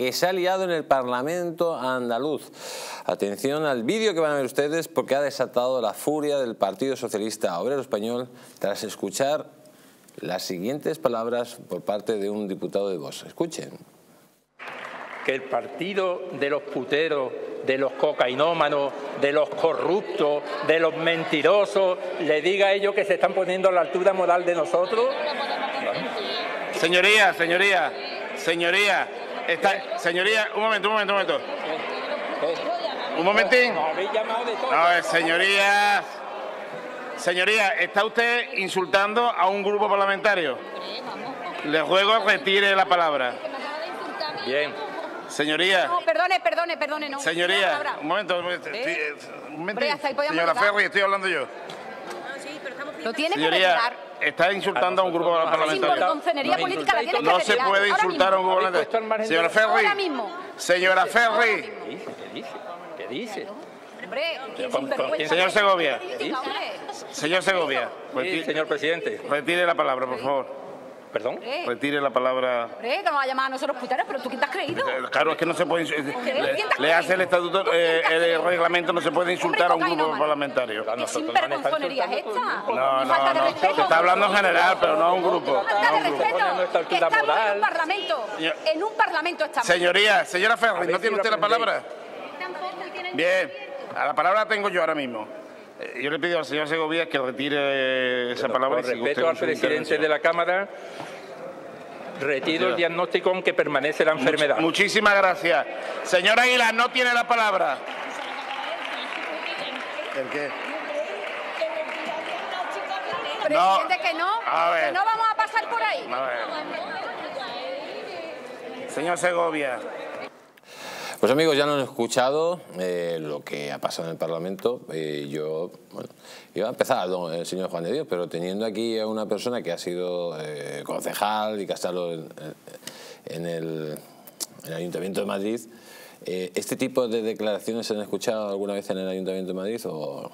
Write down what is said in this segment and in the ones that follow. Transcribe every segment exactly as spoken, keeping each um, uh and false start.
que se ha liado en el Parlamento andaluz. Atención al vídeo que van a ver ustedes porque ha desatado la furia del Partido Socialista Obrero Español tras escuchar las siguientes palabras por parte de un diputado de Vox. Escuchen. Que el partido de los puteros, de los cocainómanos, de los corruptos, de los mentirosos, le diga a ellos que se están poniendo a la altura moral de nosotros. Señoría, señoría, señoría. Está, señoría, un momento, un momento, un momento. Un momentín. No, señorías, señoría, está usted insultando a un grupo parlamentario. Le ruego retire la palabra. Bien. Señoría. No, perdone, perdone, perdone. No. Señoría, un momento, un momento. ¿Eh? Un momento. Señora Ferri, estoy hablando yo. Lo tiene que retirar. Está insultando a un grupo parlamentario. No se puede insultar a un grupo parlamentario. Señora Ferri. Señora Ferri. ¿Qué dice? ¿Qué dice? Señor Segovia. Señor Segovia. Señor presidente. Retire la palabra, por favor. ¿Perdón? ¿Eh? Retire la palabra... ¿Eh? Que nos ha llamado a nosotros puteros, pero ¿tú quién te has creído? Claro, es que no se puede... Le, le hace el estatuto, eh, el reglamento, no se puede insultar hombre, a un grupo parlamentario. ¿Qué sinvergonzonería es esta? No, no, no. Se está hablando en general, pero no a un grupo. No un grupo. Que estamos en un parlamento. En un parlamento estamos. Señoría, señora Ferri, ¿no tiene usted la palabra? Bien. A la palabra la tengo yo ahora mismo. Yo le pido al señor Segovia que retire esa palabra. Con respeto al presidente de la Cámara, retiro el diagnóstico aunque permanece la enfermedad. Much, muchísimas gracias. Señora Aguilar, no tiene la palabra. ¿El qué? No. Presidente, que no, a ver. Que no vamos a pasar por ahí. A ver. Señor Segovia. Pues amigos, ya no han escuchado eh, lo que ha pasado en el Parlamento. Eh, yo, bueno, iba a empezar, don, el señor Juan de Dios, pero teniendo aquí a una persona que ha sido eh, concejal y que ha estado en, en, el, en el Ayuntamiento de Madrid, eh, ¿este tipo de declaraciones se han escuchado alguna vez en el Ayuntamiento de Madrid o...?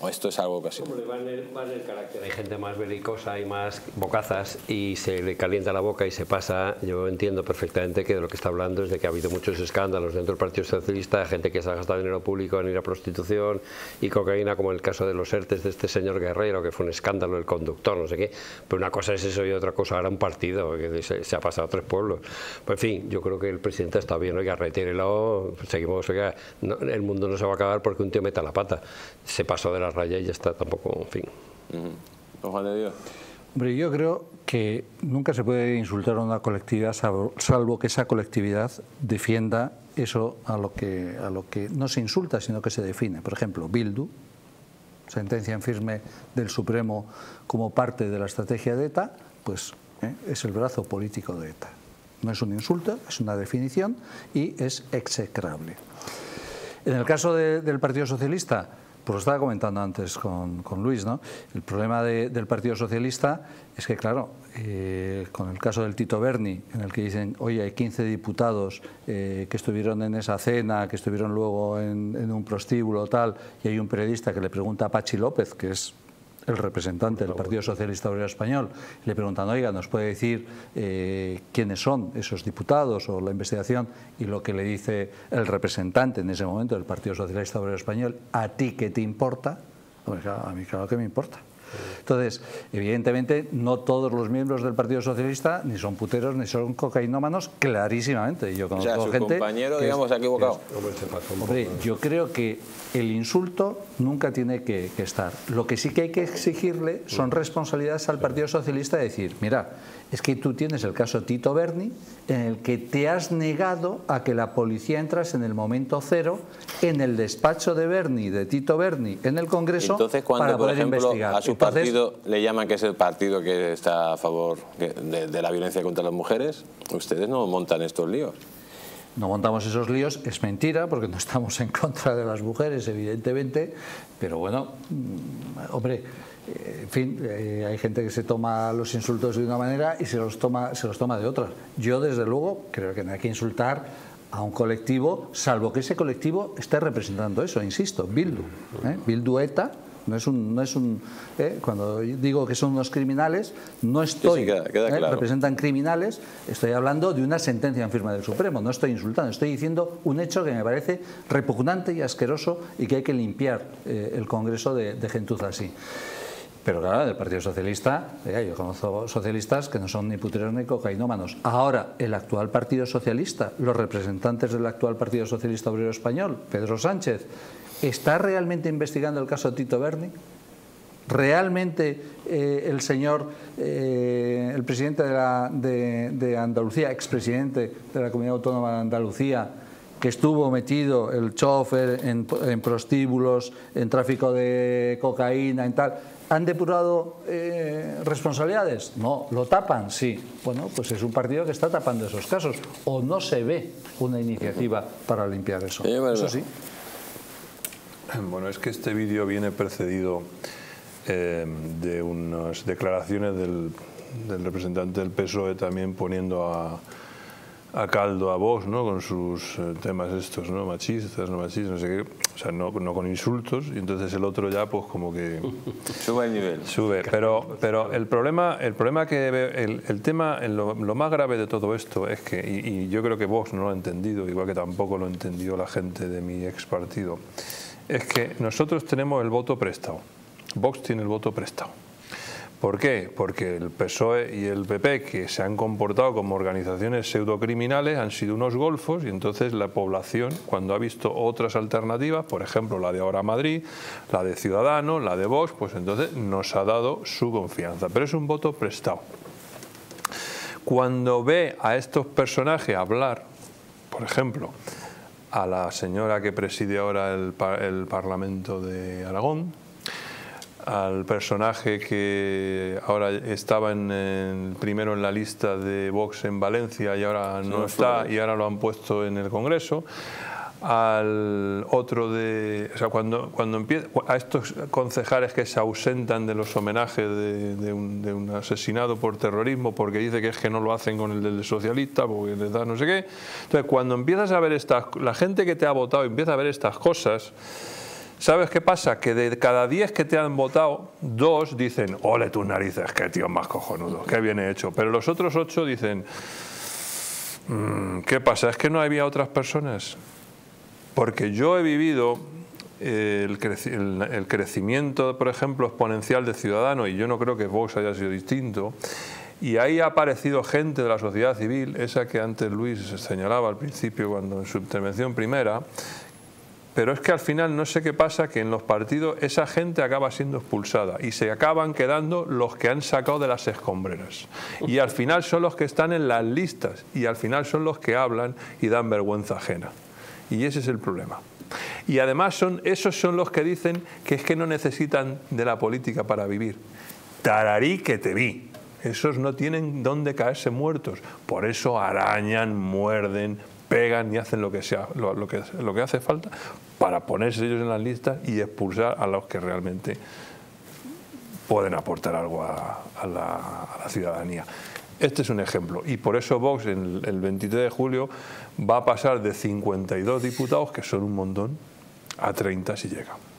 ¿O esto es algo casi? Va en, el, va en el carácter. Hay gente más belicosa y más bocazas y se le calienta la boca y se pasa. Yo entiendo perfectamente que de lo que está hablando es de que ha habido muchos escándalos dentro del Partido Socialista, gente que se ha gastado dinero público en ir a prostitución y cocaína, como en el caso de los ERTEs de este señor Guerrero, que fue un escándalo del conductor, no sé qué. Pero una cosa es eso y otra cosa ahora un partido que se, se ha pasado a tres pueblos. Pues en fin, yo creo que el presidente está bien. Oiga, retírelo, seguimos. Oiga, no, el mundo no se va a acabar porque un tío meta la pata. Se pasó de la raya y ya está, tampoco, en fin. Uh-huh. Ojalá Dios. Hombre, yo creo que nunca se puede insultar a una colectividad salvo, salvo que esa colectividad defienda eso a lo que a lo que no se insulta, sino que se define. Por ejemplo, Bildu, sentencia en firme del Supremo como parte de la estrategia de ETA, pues ¿eh? es el brazo político de ETA. No es un insulto, es una definición y es execrable. En el caso de, del Partido Socialista, pues lo estaba comentando antes con, con Luis, ¿no? El problema de, del Partido Socialista es que, claro, eh, con el caso del Tito Berni, en el que dicen, oye, hay quince diputados eh, que estuvieron en esa cena, que estuvieron luego en, en un prostíbulo, tal, y hay un periodista que le pregunta a Pachi López, que es el representante del Partido Socialista Obrero Español, le preguntan, oiga, ¿nos puede decir eh, quiénes son esos diputados o la investigación? Y lo que le dice el representante en ese momento del Partido Socialista Obrero Español, ¿a ti qué te importa? Pues, claro, a mí claro que me importa. Entonces, evidentemente, no todos los miembros del Partido Socialista ni son puteros ni son cocainómanos, clarísimamente. Yo conozco, o sea, su gente compañero, que digamos, es, ha equivocado. Es, hombre, yo creo que el insulto nunca tiene que, que estar. Lo que sí que hay que exigirle son responsabilidades al Partido Socialista de decir, mira, es que tú tienes el caso Tito Berni en el que te has negado a que la policía entras en el momento cero en el despacho de Berni, de Tito Berni, en el Congreso. Entonces, cuando, para poder, por ejemplo, investigar. A su partido le llaman que es el partido que está a favor de, de la violencia contra las mujeres, ustedes no montan estos líos. No montamos esos líos, es mentira, porque no estamos en contra de las mujeres, evidentemente, pero bueno, hombre, en fin, hay gente que se toma los insultos de una manera y se los toma, se los toma de otra. Yo, desde luego, creo que no hay que insultar a un colectivo, salvo que ese colectivo esté representando eso, insisto, Bildu, ¿eh? Bildu ETA, No es un, no es un eh, cuando digo que son unos criminales, no estoy, sí, sí, queda, queda eh, claro. representan criminales, estoy hablando de una sentencia en firma del Supremo, no estoy insultando, estoy diciendo un hecho que me parece repugnante y asqueroso y que hay que limpiar eh, el Congreso de, de gentuza así. Pero claro, del Partido Socialista, eh, yo conozco socialistas que no son ni puteros ni cocainómanos. Ahora, el actual Partido Socialista, los representantes del actual Partido Socialista Obrero Español, Pedro Sánchez, ¿está realmente investigando el caso Tito Berni? ¿Realmente eh, el señor, eh, el presidente de, la, de, de Andalucía, expresidente de la Comunidad Autónoma de Andalucía, que estuvo metido el chofer en, en prostíbulos, en tráfico de cocaína, en tal, han depurado eh, responsabilidades? No, lo tapan, sí. Bueno, pues es un partido que está tapando esos casos. O no se ve una iniciativa para limpiar eso. Sí, eso sí. Bueno, es que este vídeo viene precedido eh, de unas declaraciones del, del representante del P S O E también poniendo a, a caldo a Vox, ¿no? Con sus temas estos, ¿no? Machistas, no machistas, no sé qué. O sea, no, no con insultos. Y entonces el otro ya pues como que... sube el nivel. Sube. Pero, pero el problema, el problema que... El, el tema, lo, lo más grave de todo esto es que... Y, y yo creo que Vox no lo ha entendido, igual que tampoco lo entendió la gente de mi ex partido. Es que nosotros tenemos el voto prestado. Vox tiene el voto prestado. ¿Por qué? Porque el P S O E y el P P, que se han comportado como organizaciones pseudocriminales, han sido unos golfos, y entonces la población, cuando ha visto otras alternativas, por ejemplo la de Ahora Madrid, la de Ciudadanos, la de Vox, pues entonces nos ha dado su confianza. Pero es un voto prestado. Cuando ve a estos personajes hablar, por ejemplo... a la señora que preside ahora el, el Parlamento de Aragón, al personaje que ahora estaba en, en, primero en la lista de Vox en Valencia y ahora no está y ahora lo han puesto en el Congreso, al otro de... O sea, cuando, cuando empieza, a estos concejales que se ausentan de los homenajes de, de, un, de un asesinado por terrorismo porque dice que es que no lo hacen con el del socialista porque les da no sé qué. Entonces, cuando empiezas a ver estas... La gente que te ha votado empieza a ver estas cosas, ¿sabes qué pasa? Que de cada diez que te han votado, dos dicen, ole tus narices, qué tío más cojonudo, qué bien he hecho. Pero los otros ocho dicen, mmm, ¿qué pasa? ¿Es que no había otras personas? Porque yo he vivido el, creci el, el crecimiento, por ejemplo, exponencial de Ciudadanos, y yo no creo que Vox haya sido distinto, y ahí ha aparecido gente de la sociedad civil, esa que antes Luis señalaba al principio cuando en su intervención primera, pero es que al final no sé qué pasa, que en los partidos esa gente acaba siendo expulsada y se acaban quedando los que han sacado de las escombreras. Y al final son los que están en las listas, y al final son los que hablan y dan vergüenza ajena. Y ese es el problema. Y además son, esos son los que dicen que es que no necesitan de la política para vivir. Tararí que te vi. Esos no tienen dónde caerse muertos. Por eso arañan, muerden, pegan y hacen lo que, sea, lo, lo que, lo que hace falta para ponerse ellos en las listas y expulsar a los que realmente pueden aportar algo a, a, la, a la ciudadanía. Este es un ejemplo, y por eso Vox el, el veintitrés de julio va a pasar de cincuenta y dos diputados, que son un montón, a treinta si llega.